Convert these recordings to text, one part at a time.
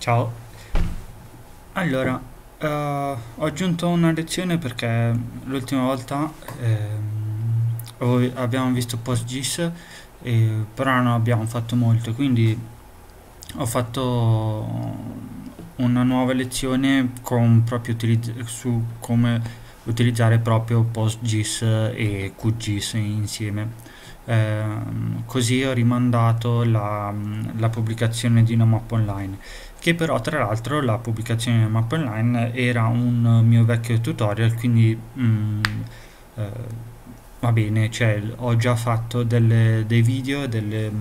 Ciao. Allora, ho aggiunto una lezione perché l'ultima volta abbiamo visto PostGIS, però non abbiamo fatto molto, quindi ho fatto una nuova lezione con proprio su come utilizzare proprio PostGIS e QGIS insieme. Così ho rimandato la pubblicazione di una mappa online, che però tra l'altro la pubblicazione di una mappa online era un mio vecchio tutorial, quindi va bene, cioè, ho già fatto dei video, delle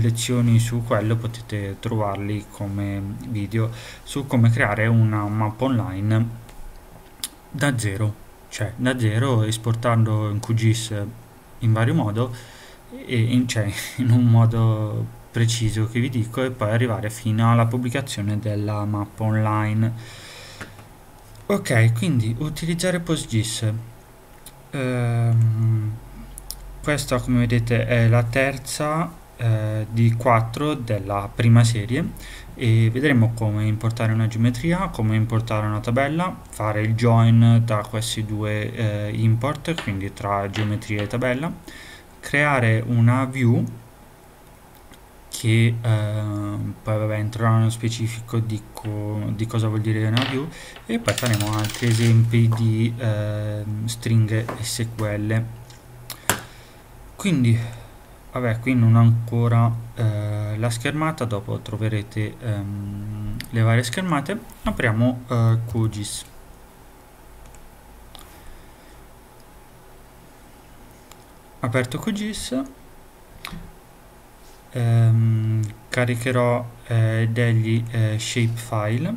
lezioni su quello, potete trovarli come video su come creare una mappa online da zero, cioè da zero, esportando in QGIS in vario modo, in un modo preciso che vi dico, e poi arrivare fino alla pubblicazione della mappa online. Ok, quindi utilizzare PostGIS, questa come vedete è la terza di 4 della prima serie, e vedremo come importare una geometria, come importare una tabella, fare il join tra questi due import, quindi tra geometria e tabella, creare una view che poi vabbè, entrerò nello specifico di cosa vuol dire una view, e poi faremo altri esempi di stringhe SQL. quindi vabbè, qui non ho ancora la schermata, dopo troverete le varie schermate. Apriamo QGIS. Aperto QGIS, caricherò degli shapefile,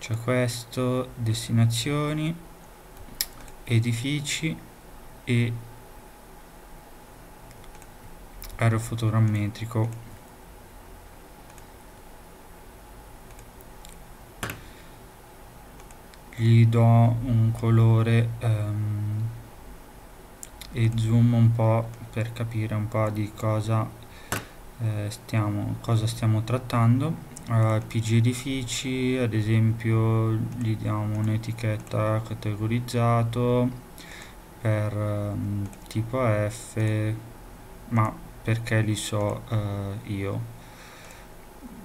c'è questo, destinazioni, edifici e aerofotogrammetrico. Gli do un colore e zoom un po' per capire un po' di cosa stiamo trattando. PG edifici, ad esempio, gli diamo un'etichetta categorizzato per tipo F, ma perché li so io,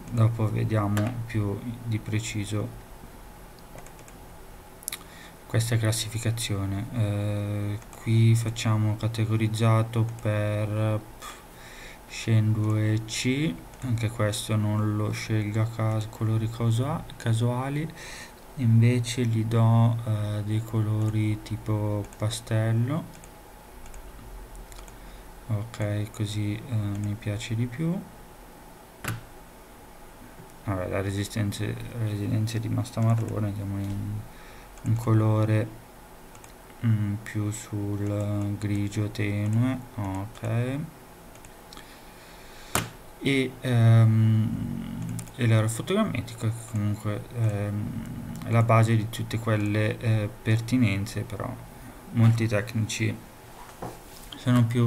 dopo vediamo più di preciso questa classificazione. Qui facciamo categorizzato per Sc2C, anche questo non lo scelga a caso, colori casuali, invece gli do dei colori tipo pastello, ok, così mi piace di più. Vabbè, la residenza è rimasta marrone, andiamo un colore più sul grigio tenue, ok, e l'aerofotogrammetrico, che comunque è la base di tutte quelle pertinenze, però molti tecnici sono più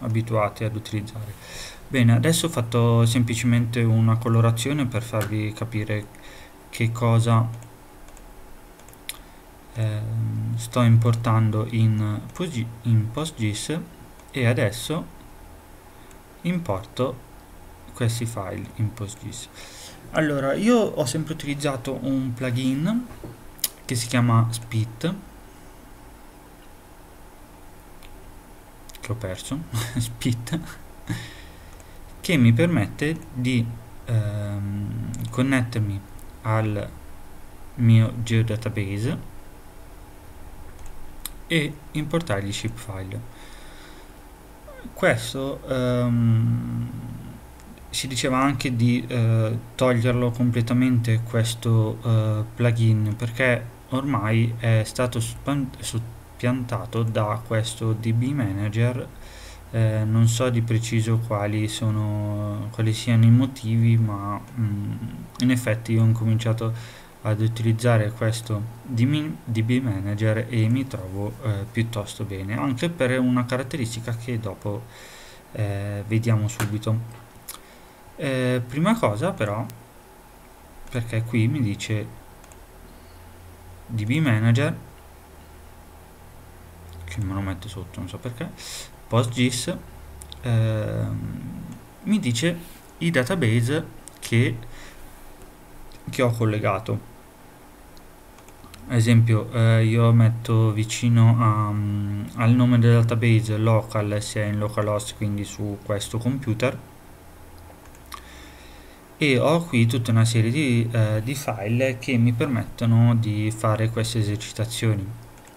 abituati ad utilizzare. Bene, adesso ho fatto semplicemente una colorazione per farvi capire che cosa sto importando in PostGIS, e adesso importo questi file in PostGIS. Allora, io ho sempre utilizzato un plugin che si chiama SPIT, che ho perso SPIT, che mi permette di connettermi al mio geodatabase e importare gli shapefile. Questo si diceva anche di toglierlo completamente, questo plugin, perché ormai è stato soppiantato da questo DB Manager. Non so di preciso quali siano i motivi, ma in effetti io ho incominciato ad utilizzare questo DB Manager e mi trovo piuttosto bene, anche per una caratteristica che dopo vediamo subito. Prima cosa però, perché qui mi dice DB Manager, che me lo metto sotto, non so perché, PostGIS, mi dice i database che ho collegato. Ad esempio io metto vicino al nome del database local, se è in localhost, quindi su questo computer, e ho qui tutta una serie di file che mi permettono di fare queste esercitazioni.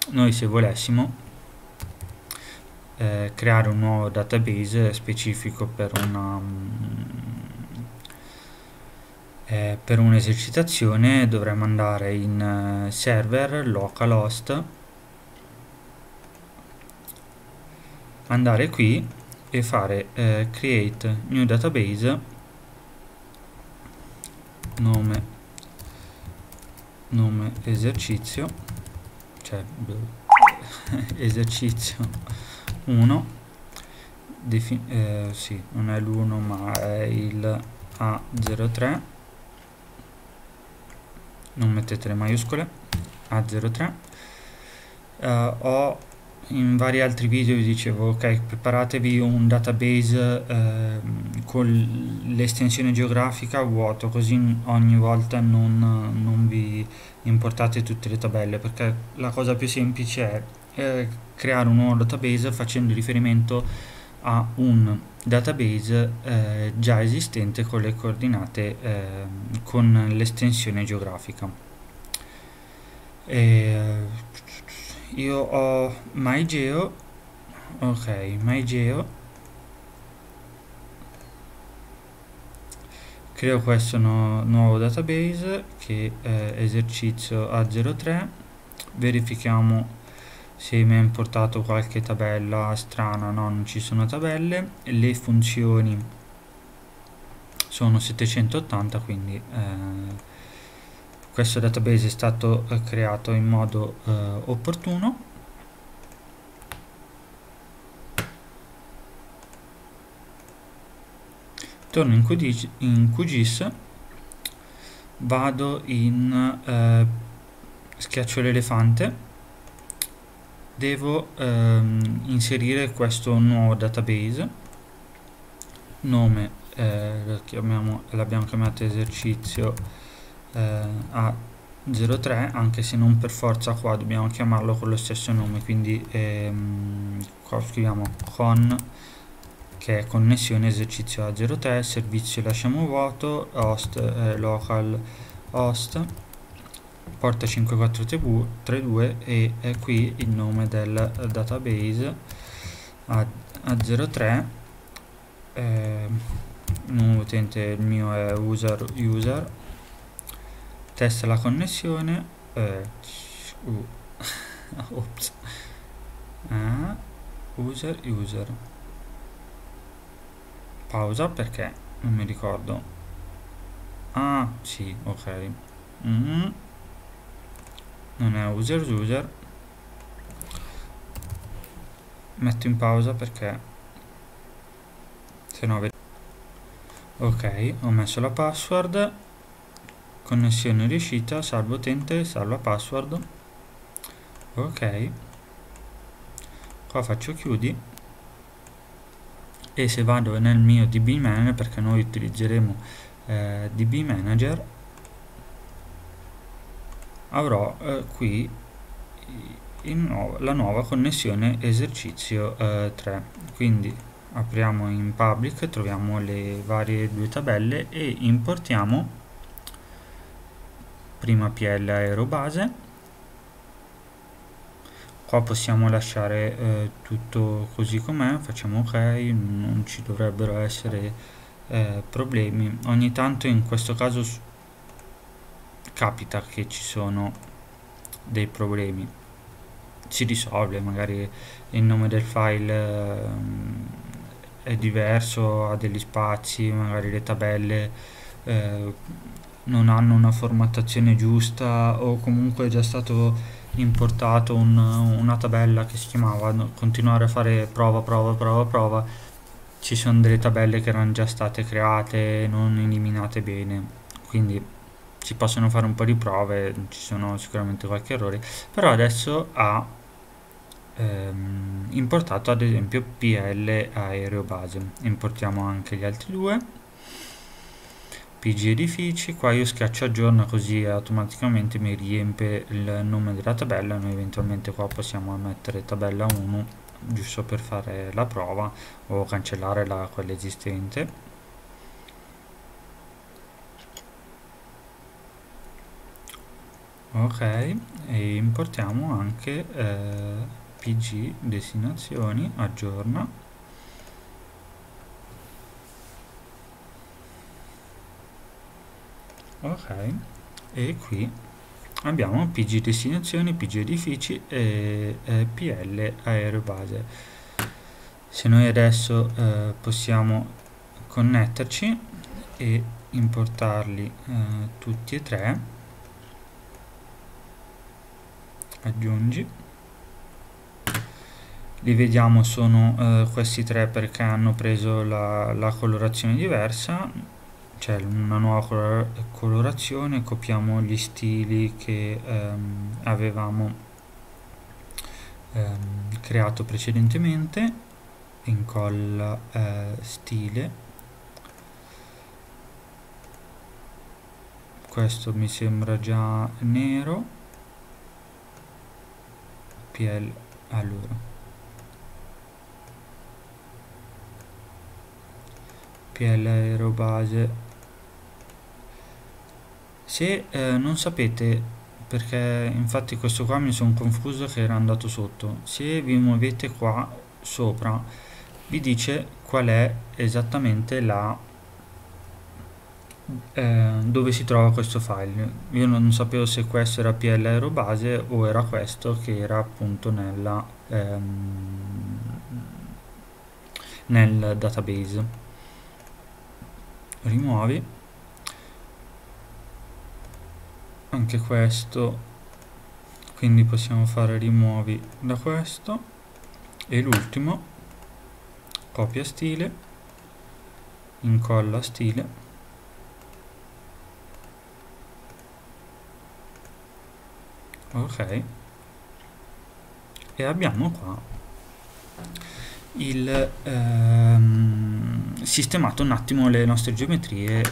Noi, se volessimo creare un nuovo database specifico per un'esercitazione, dovremmo andare in server, localhost, andare qui e fare create new database, nome esercizio, cioè esercizio 1, sì, non è l'1 ma è il A03, non mettete le maiuscole, A03. In vari altri video vi dicevo, ok, preparatevi un database con l'estensione geografica vuoto, così ogni volta non vi importate tutte le tabelle, perché la cosa più semplice è creare un nuovo database facendo riferimento a un database già esistente con le coordinate con l'estensione geografica. Io ho MyGeo, ok, MyGeo, creo questo nuovo database che è esercizio A03, verifichiamo se mi ha importato qualche tabella strana. No, non ci sono tabelle, le funzioni sono 780, quindi questo database è stato creato in modo opportuno. Torno in QGIS, vado in schiaccio l'elefante, devo inserire questo nuovo database, nome l'abbiamo chiamato esercizio A03, anche se non per forza qua dobbiamo chiamarlo con lo stesso nome, quindi qua scriviamo con, che è connessione, esercizio A03, servizio lasciamo vuoto, host local host, porta 5432, e è qui il nome del database A03, nuovo utente, il mio è user, testa la connessione, ops, user, pausa perché non mi ricordo, sì, ok, non è user, metto in pausa perché se no vedo. Ok, ho messo la password, connessione riuscita, salvo utente, salva password, ok, qua faccio chiudi, e se vado nel mio DB Manager, perché noi utilizzeremo DB Manager, avrò qui la nuova connessione esercizio 3, quindi apriamo in public, troviamo le varie due tabelle e importiamo prima PL aerobase. Qua possiamo lasciare tutto così com'è, facciamo ok, non ci dovrebbero essere problemi. Ogni tanto, in questo caso, capita che ci sono dei problemi, si risolve, magari il nome del file è diverso, ha degli spazi, magari le tabelle non hanno una formattazione giusta, o comunque è già stato importato una tabella che si chiamava continuare a fare prova, ci sono delle tabelle che erano già state create, non eliminate bene, quindi si possono fare un po' di prove, ci sono sicuramente qualche errore. Però adesso ha importato ad esempio PL aereo base, importiamo anche gli altri due, PG edifici. Qua io schiaccio aggiorna, così automaticamente mi riempie il nome della tabella. Noi eventualmente qua possiamo mettere tabella 1 giusto per fare la prova, o cancellare quella esistente. Ok, e importiamo anche PG destinazioni, aggiorna. Ok, e qui abbiamo PG destinazioni, PG edifici e PL aereo base. Se noi adesso possiamo connetterci e importarli tutti e tre, aggiungi, li vediamo, sono questi tre perché hanno preso la colorazione diversa, c'è una nuova colorazione. Copiamo gli stili che avevamo creato precedentemente, incolla stile, questo mi sembra già nero, PL, allora PL aereo base. Se non sapete, perché infatti questo qua mi sono confuso che era andato sotto, se vi muovete qua sopra vi dice qual è esattamente dove si trova questo file. Io non sapevo se questo era PL aereo base o era questo che era appunto nel database. Rimuovi anche questo, quindi possiamo fare rimuovi da questo, e l'ultimo copia stile, incolla stile, ok, e abbiamo qua il sistemato un attimo le nostre geometrie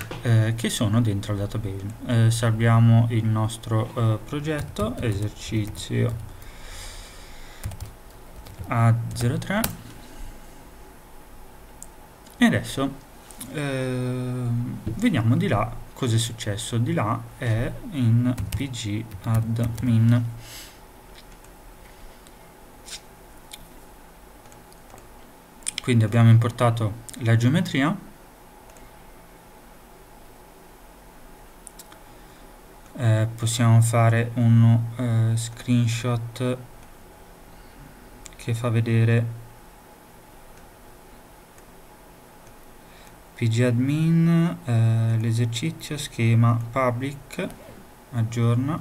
che sono dentro il database. Salviamo il nostro progetto, esercizio A03, e adesso vediamo di là cosa è successo. Di là è in pgAdmin. Quindi abbiamo importato la geometria, possiamo fare uno screenshot che fa vedere pgAdmin, l'esercizio, schema, public, aggiorna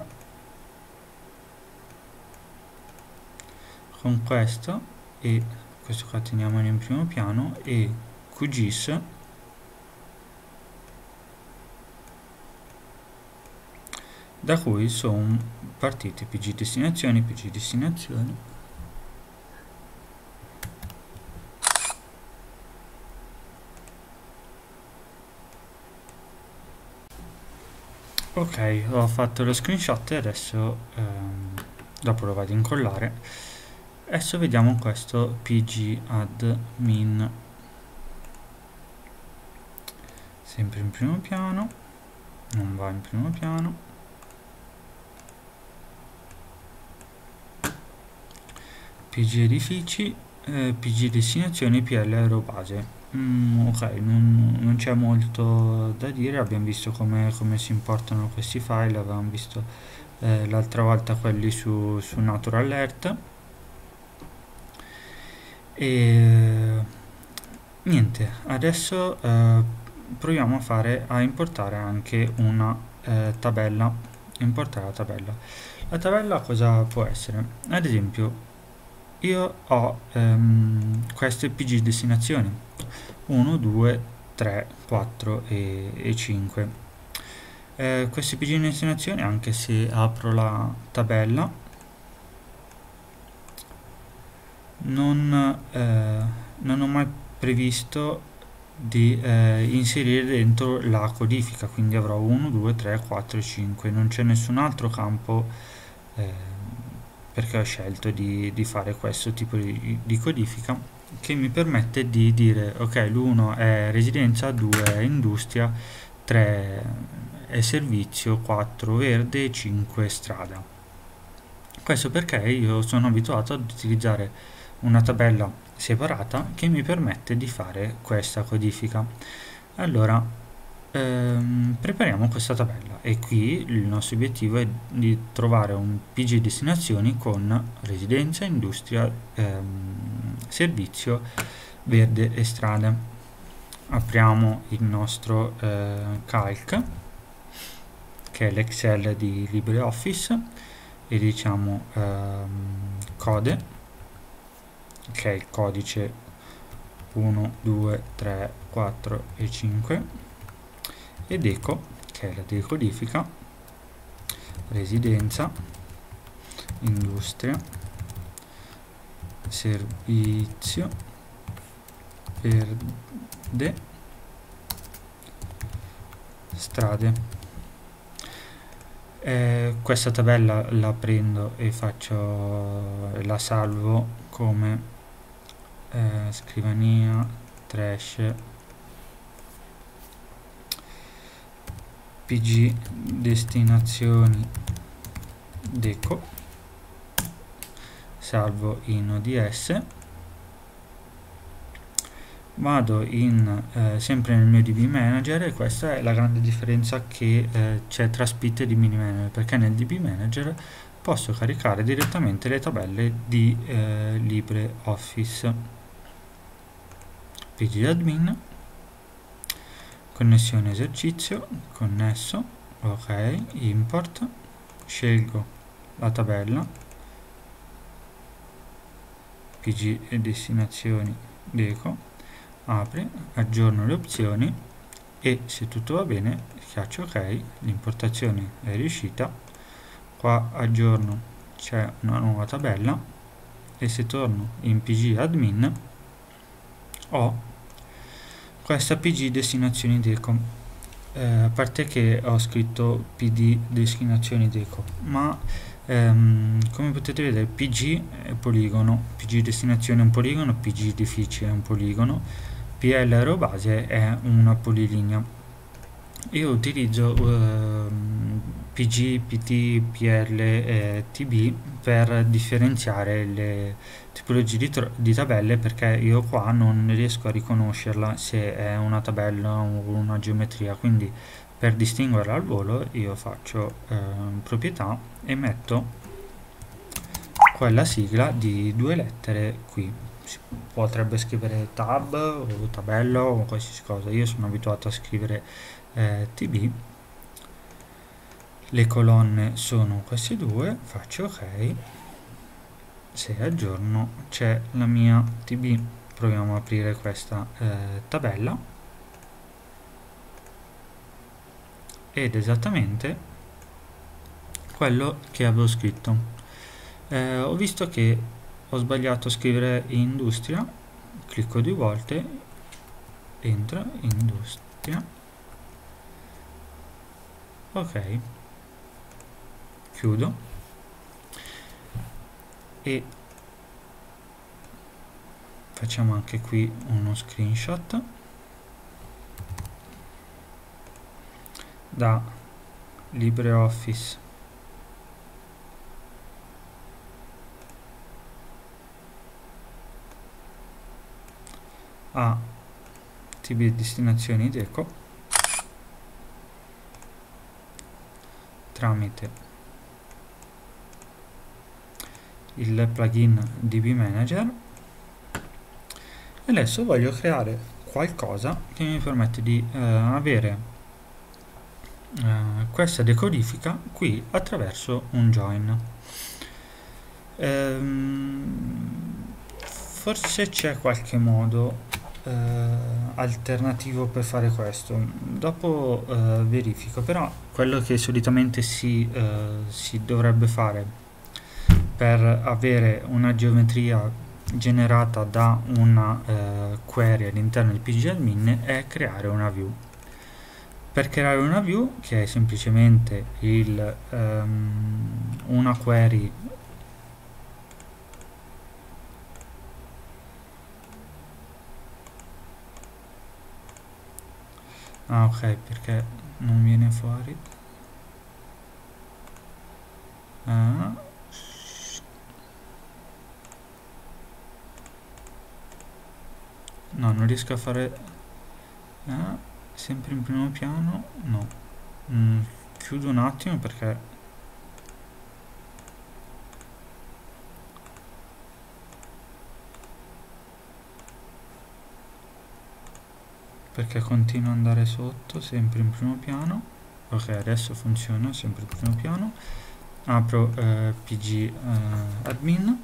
con questo, e questo qua teniamolo in primo piano, e QGIS da cui sono partite PG destinazioni, ok. Ho fatto lo screenshot e adesso dopo lo vado a incollare. Adesso vediamo questo pgAdmin sempre in primo piano, non va in primo piano, PG edifici, PG destinazioni, PL aereo base. Ok, non c'è molto da dire, abbiamo visto come si importano questi file, avevamo visto l'altra volta quelli su Natural Alert, e niente, adesso proviamo a importare anche una tabella, importare la tabella. La tabella cosa può essere? Ad esempio io ho queste pg destinazioni 1, 2, 3, 4 e 5. Queste pg destinazioni, anche se apro la tabella, non ho mai previsto di inserire dentro la codifica, quindi avrò 1, 2, 3, 4 e 5, non c'è nessun altro campo perché ho scelto di fare questo tipo di codifica che mi permette di dire ok, l'1 è residenza, 2 è industria, 3 è servizio, 4 verde e 5 strada. Questo perché io sono abituato ad utilizzare una tabella separata che mi permette di fare questa codifica. Allora prepariamo questa tabella e qui il nostro obiettivo è di trovare un pg destinazioni con residenza, industria, servizio, verde e strade. Apriamo il nostro calc, che è l'Excel di LibreOffice, e diciamo code, che è il codice 1, 2, 3, 4 e 5, ed eco, che è la decodifica, residenza, industria, servizio, verde, strade. Questa tabella la prendo e la salvo come scrivania trash pg destinazioni deco, salvo in ods, vado sempre nel mio DB Manager, e questa è la grande differenza che c'è tra SPIT e DB Manager, perché nel DB Manager posso caricare direttamente le tabelle di LibreOffice. pgAdmin, connessione esercizio, connesso, ok, import, scelgo la tabella pg e destinazioni deco, apri, aggiorno le opzioni e se tutto va bene schiaccio ok, l'importazione è riuscita. Qua aggiorno, c'è una nuova tabella, e se torno in pgAdmin ho questa pg destinazioni deco, a parte che ho scritto pd destinazioni deco, ma come potete vedere pg è poligono, pg destinazione è un poligono, pg edifici è un poligono, pl row base è una polilinea. Io utilizzo pg, pt, pl e tb per differenziare le tipologie di tabelle, perché io qua non riesco a riconoscerla se è una tabella o una geometria, quindi per distinguerla al volo io faccio proprietà e metto quella sigla di 2 lettere qui. Si potrebbe scrivere tab o tabello o qualsiasi cosa, io sono abituato a scrivere tb. Le colonne sono queste due, faccio ok, se aggiorno c'è la mia tb. Proviamo ad aprire questa tabella, ed esattamente quello che avevo scritto. Ho visto che ho sbagliato a scrivere industria, clicco 2 volte, entro, industria, ok, chiudo e facciamo anche qui uno screenshot da LibreOffice a tb destinazioni deco tramite il plugin DB Manager, e adesso voglio creare qualcosa che mi permette di avere questa decodifica qui attraverso un join. Forse c'è qualche modo alternativo per fare questo, dopo verifico, però quello che solitamente si dovrebbe fare per avere una geometria generata da una query all'interno di pgAdmin è creare una view. Per creare una view, che è semplicemente una query ok, perché non viene fuori. No, non riesco a fare sempre in primo piano. No, chiudo un attimo perché continuo ad andare sotto sempre in primo piano. Ok, adesso funziona, sempre in primo piano. Apro pgAdmin.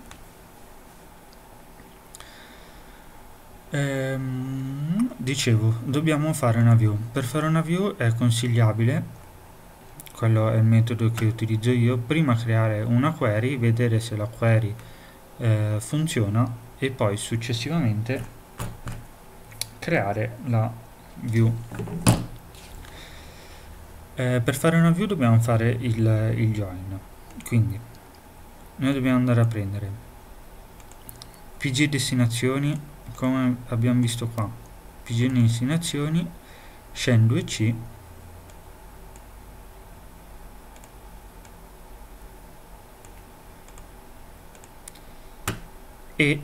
Dicevo, dobbiamo fare una view. Per fare una view è consigliabile, quello è il metodo che utilizzo io, prima creare una query, vedere se la query funziona e poi successivamente creare la view. Per fare una view dobbiamo fare il join, quindi noi dobbiamo andare a prendere pg destinazioni, come abbiamo visto qua, pg destinazioni, shen2c, e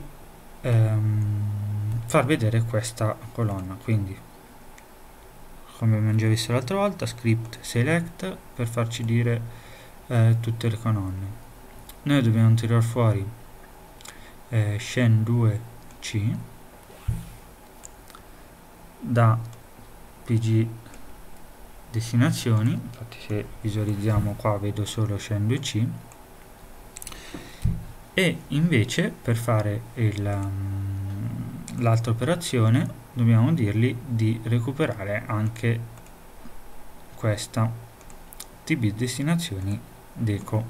far vedere questa colonna. Quindi, come abbiamo già visto l'altra volta, script select per farci dire tutte le colonne. Noi dobbiamo tirare fuori shen2c da pg destinazioni. Infatti, se visualizziamo qua vedo solo shen2c, e invece per fare l'altra operazione dobbiamo dirgli di recuperare anche questa tb destinazioni deco.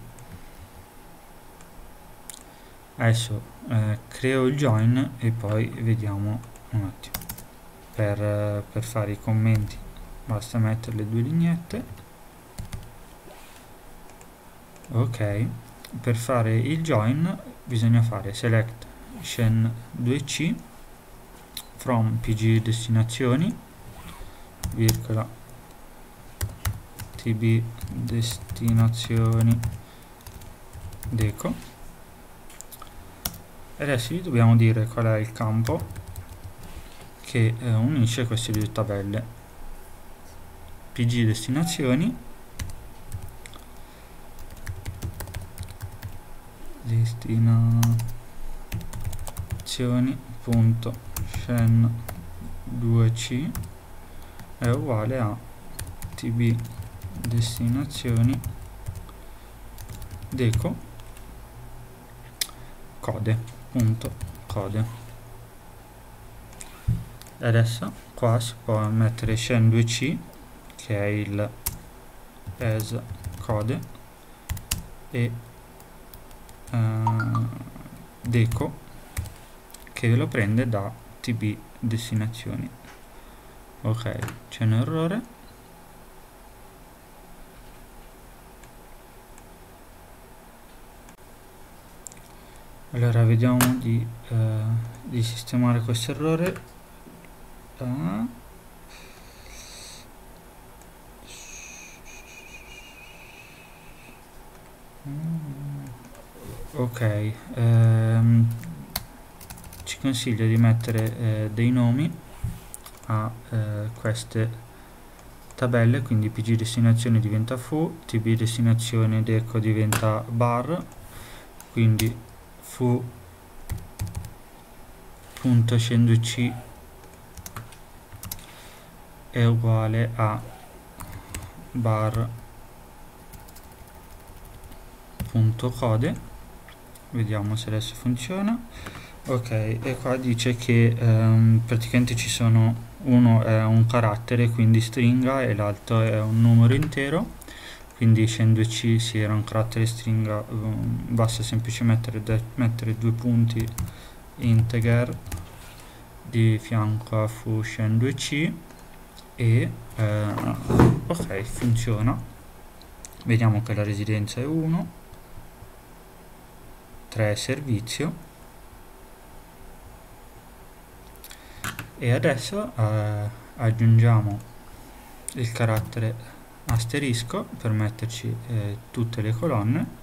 Adesso creo il join e poi vediamo un attimo. Per fare i commenti basta mettere le due lineette. Ok, per fare il join bisogna fare select shen2c from pg destinazioni virgola tb destinazioni deco, e adesso gli dobbiamo dire qual è il campo che unisce queste due tabelle, pg destinazioni.shen2c è uguale a tb destinazioni deco code. Adesso qua si può mettere shen2c, che è il as code, e deco, che lo prende da tb destinazioni. Ok, c'è un errore. Allora vediamo di sistemare questo errore. Ok, ci consiglio di mettere dei nomi a queste tabelle, quindi pg destinazione diventa fu, tb destinazione deco diventa bar, quindi fu.shen2c è uguale a bar.code, vediamo se adesso funziona. Ok, e qua dice che praticamente ci sono, uno è un carattere quindi stringa e l'altro è un numero intero, quindi essendoci se era un carattere stringa basta semplicemente mettere due punti integer di fianco a fu-2c e ok, funziona. Vediamo che la residenza è 1, 3 servizio. E adesso aggiungiamo il carattere asterisco per metterci tutte le colonne.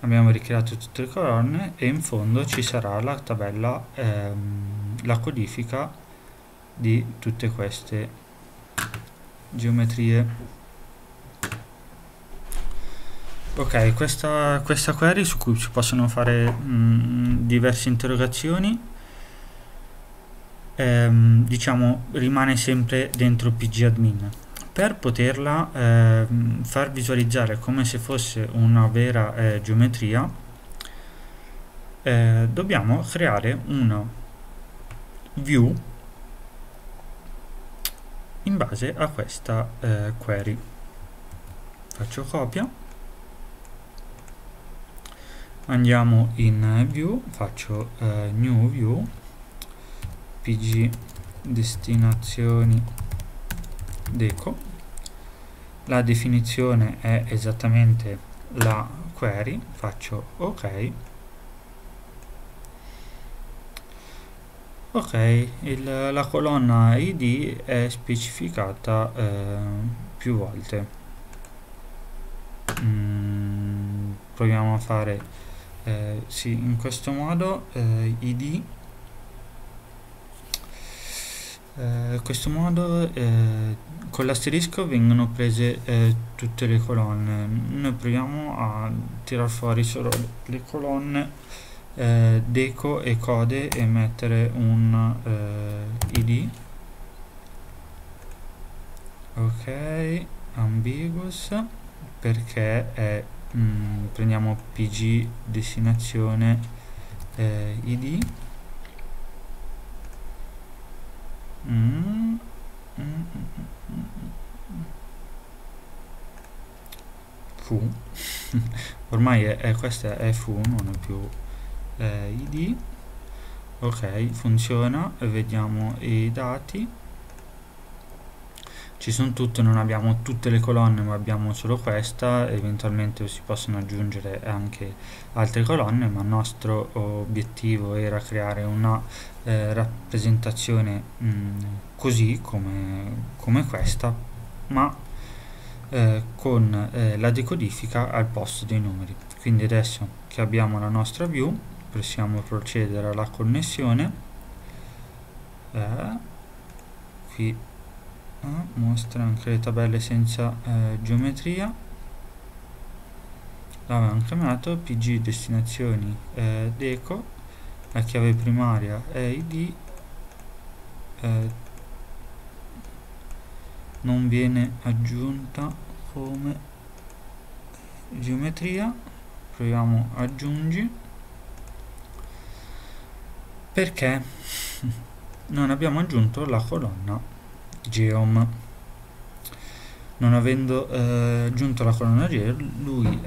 Abbiamo ricreato tutte le colonne e in fondo ci sarà la tabella, la codifica di tutte queste geometrie. Ok, questa query su cui si possono fare diverse interrogazioni, diciamo rimane sempre dentro pgAdmin. Per poterla far visualizzare come se fosse una vera geometria, dobbiamo creare una view in base a questa query. Faccio copia. Andiamo in view, faccio new view, pg destinazioni deco, la definizione è esattamente la query, faccio ok. Ok, la colonna id è specificata più volte. Proviamo a fare sì, in questo modo, id, in questo modo con l'asterisco vengono prese tutte le colonne. Noi proviamo a tirar fuori solo le colonne deco e code e mettere un id, ok, ambiguous, perché è prendiamo pg destinazione id fu ormai questa è fu, non è più id. Ok, funziona, vediamo i dati, ci sono tutte, non abbiamo tutte le colonne ma abbiamo solo questa, eventualmente si possono aggiungere anche altre colonne, ma il nostro obiettivo era creare una rappresentazione così come questa, ma con la decodifica al posto dei numeri. Quindi adesso che abbiamo la nostra view possiamo procedere alla connessione, qui mostra anche le tabelle senza geometria, l'avevamo chiamato pg destinazioni deco, la chiave primaria è id, non viene aggiunta come geometria, proviamo aggiungi, perché non abbiamo aggiunto la colonna geom. Non avendo aggiunto la colonna geom, lui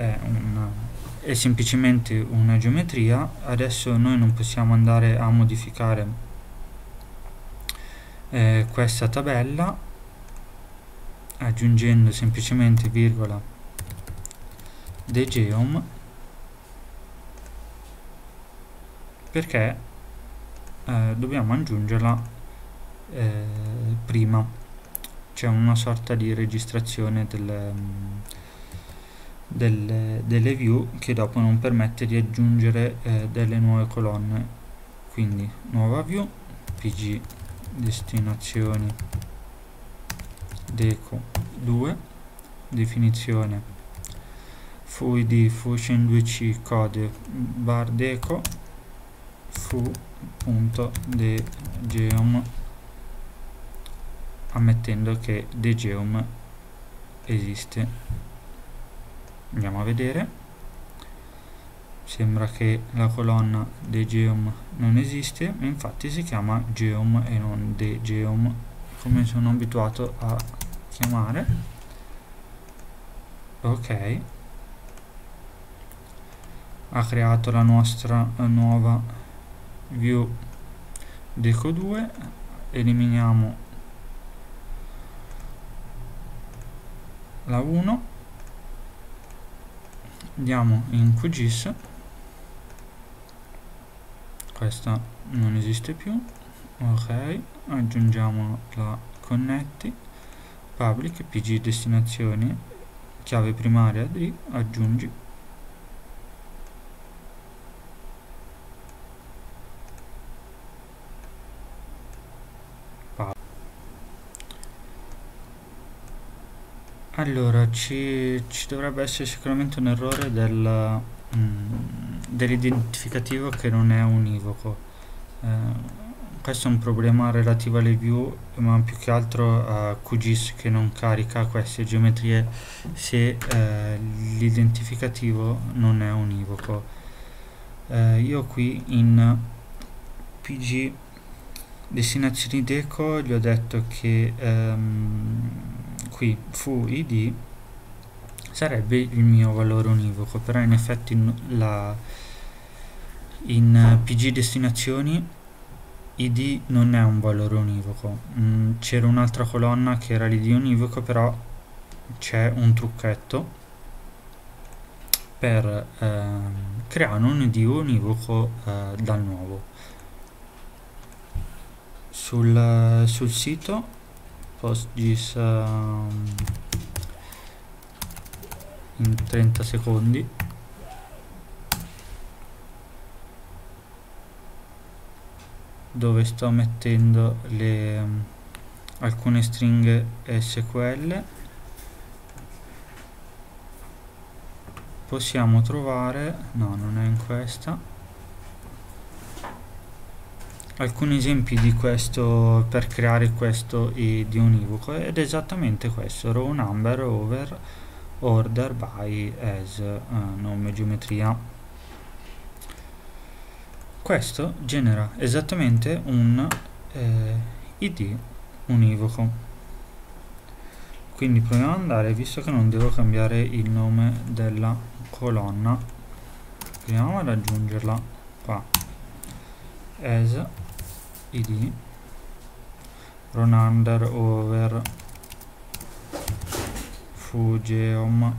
è semplicemente una geometria. Adesso noi non possiamo andare a modificare questa tabella aggiungendo semplicemente virgola degeom, perché dobbiamo aggiungerla prima, c'è una sorta di registrazione delle view che dopo non permette di aggiungere delle nuove colonne. Quindi nuova view, pg destinazioni deco 2, definizione fu id fu-2c code bar deco fu.degeom ammettendo che DGEOM esiste. Andiamo a vedere. Sembra che la colonna DGEOM non esiste, infatti si chiama GEOM e non DGEOM, come sono abituato a chiamare. Ok, ha creato la nostra nuova view deco2. Eliminiamo la 1, andiamo in QGIS, questa non esiste più. Ok, aggiungiamo la connetti public pg destinazioni chiave primaria di aggiungi. Allora ci dovrebbe essere sicuramente un errore dell'identificativo che non è univoco. Questo è un problema relativo alle view, ma più che altro a QGIS che non carica queste geometrie se l'identificativo non è univoco. Io qui in PG destinazioni deco gli ho detto che qui FUID sarebbe il mio valore univoco, però in effetti in PG destinazioni id non è un valore univoco. C'era un'altra colonna che era l'id univoco, però c'è un trucchetto per creare un id univoco dal nuovo. Sul sito PostGIS in 30 secondi dove sto mettendo alcune stringhe SQL possiamo trovare, no, non è in questa, alcuni esempi di questo per creare questo id univoco, ed è esattamente questo: row number over order by as nome geometria. Questo genera esattamente un id univoco. Quindi proviamo ad andare, visto che non devo cambiare il nome della colonna, proviamo ad aggiungerla qua, as id row under over fugeom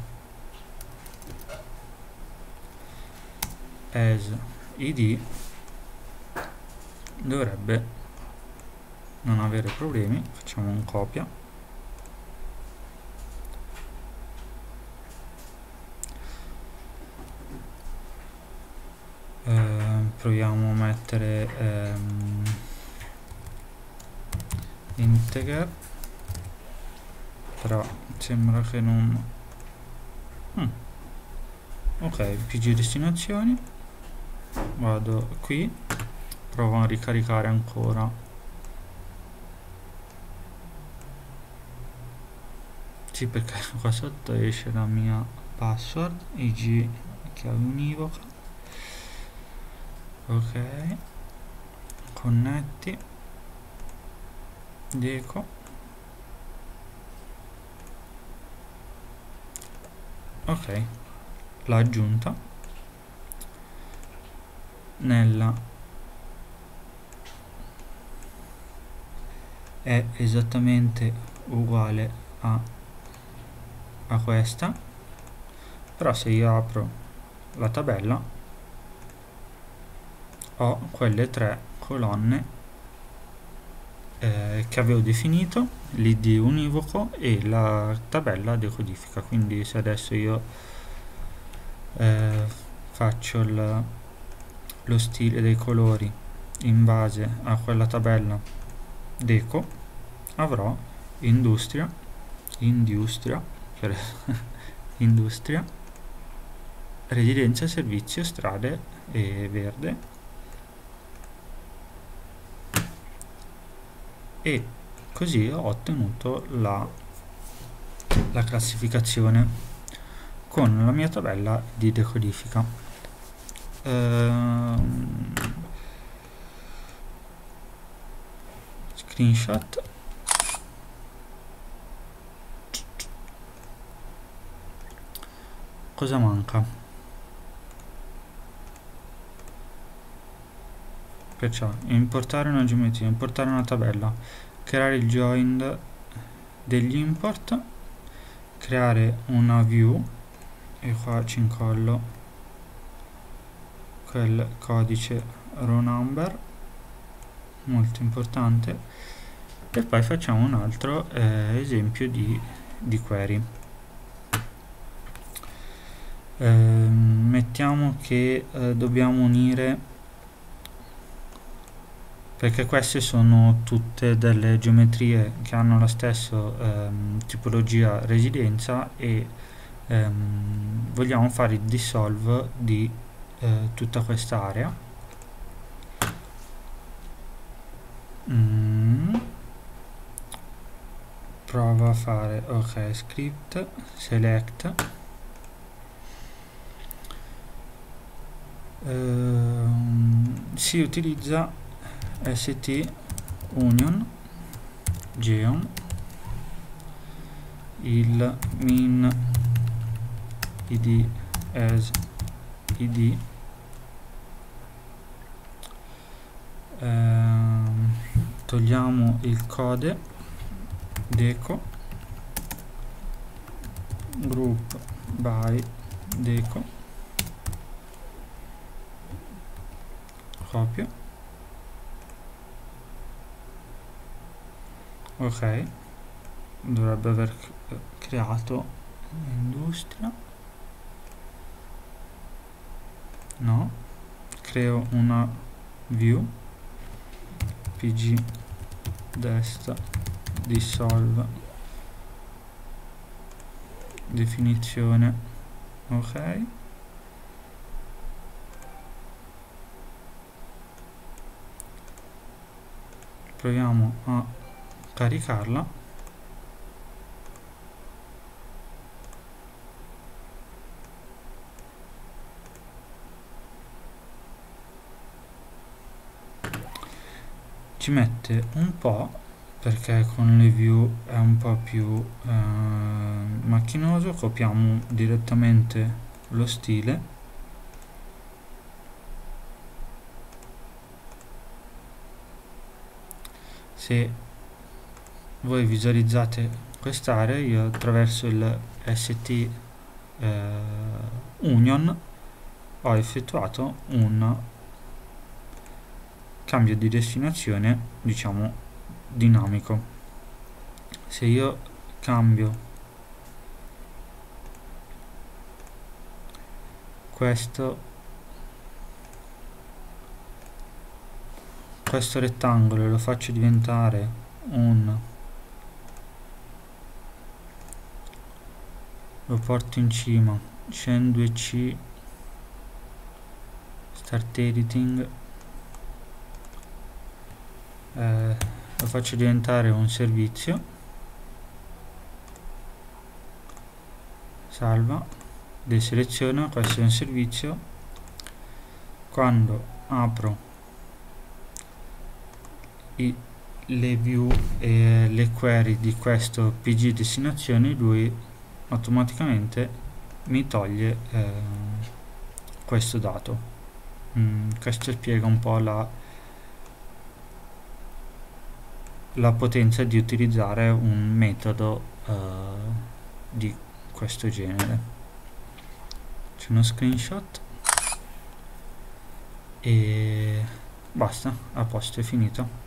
as id. Dovrebbe non avere problemi. Facciamo un copia, proviamo a mettere integer, però sembra che non ok. PG destinazioni, vado qui, provo a ricaricare ancora. Sì, perché qua sotto esce la mia password ig chiave univoca. Ok, connetti deco ok, l'ho aggiunta nella, è esattamente uguale a questa, però se io apro la tabella ho quelle tre colonne che avevo definito, l'id univoco e la tabella decodifica. Quindi se adesso io faccio lo stile dei colori in base a quella tabella deco, avrò industria, residenza, servizio, strade e verde, e Così ho ottenuto la classificazione con la mia tabella di decodifica. Screenshot. Cosa manca? Perciò importare una geometria, importare una tabella, creare il join degli import, creare una view, e qua ci incollo quel codice row number molto importante, e poi facciamo un altro esempio di query. Mettiamo che dobbiamo unire, perché queste sono tutte delle geometrie che hanno la stessa tipologia residenza, e vogliamo fare il dissolve di tutta questa area. Prova a fare ok, script select, si utilizza ST_Union geom, il min id as id, togliamo il code deco, group by deco, copio, ok, dovrebbe aver creato industria. No, creo una view pgDest dissolve definizione, ok, proviamo a caricarla. Ci mette un po' perché con le view è un po' più macchinoso. Copiamo direttamente lo stile, se voi visualizzate quest'area io attraverso il ST Union ho effettuato un cambio di destinazione, diciamo dinamico. Se io cambio questo rettangolo e lo faccio diventare lo porto in cima, scendo e C, start editing, lo faccio diventare un servizio, salva, deseleziono, questo è un servizio. Quando apro le view e le query di questo pg destinazione, lui automaticamente mi toglie questo dato. Questo spiega un po' la potenza di utilizzare un metodo di questo genere. C'è uno screenshot e basta, a posto, è finito.